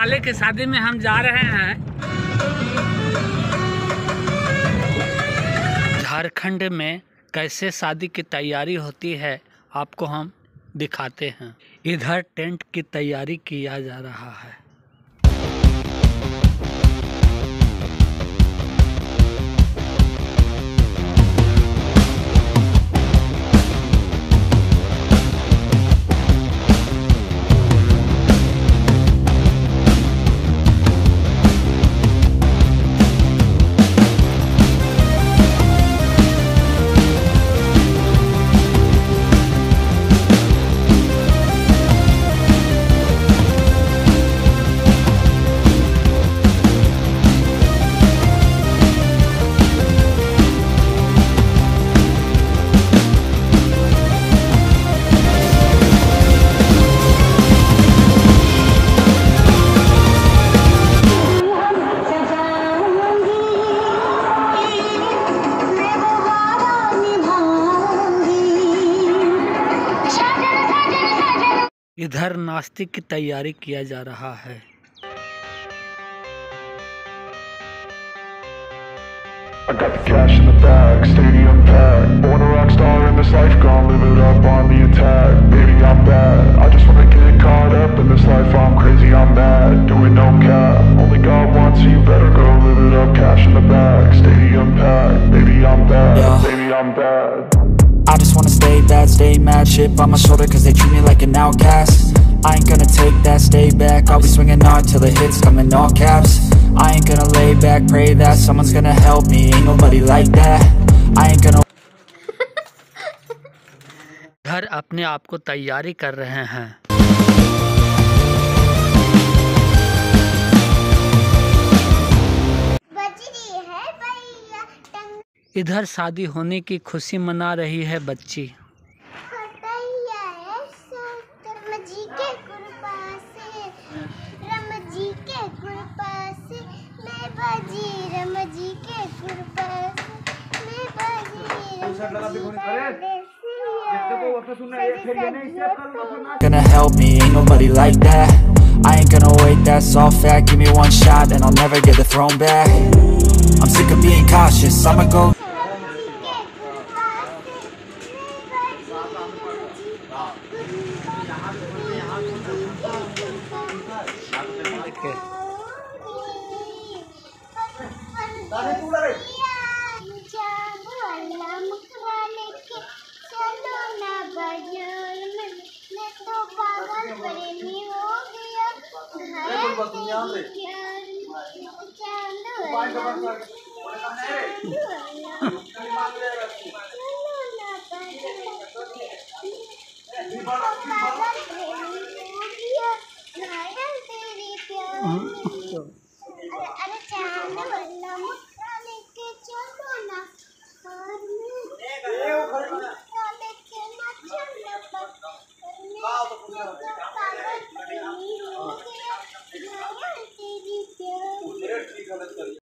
साले के शादी में हम जा रहे हैं। झारखंड में कैसे शादी की तैयारी होती है आपको हम दिखाते हैं। इधर टेंट की तैयारी किया जा रहा है। इधर नाश्ते की तैयारी किया जा रहा है। I just wanna stay bad, stay mad, shit on my shoulder cause they treat me like an outcast. I ain't gonna take that, stay back, I'll be swinging hard till the hits come in all caps. I ain't gonna lay back, pray that someone's gonna help me, ain't nobody like that. I ain't gonna घर अपने आप को तैयारी कर रहे हैं। इधर शादी होने की खुशी मना रही है बच्ची। Gonna help me, ain't nobody like that. I ain't gonna wait, that's all fact. Give me one shot and I'll never get the throne back. I'm sick of being cautious, I'ma go.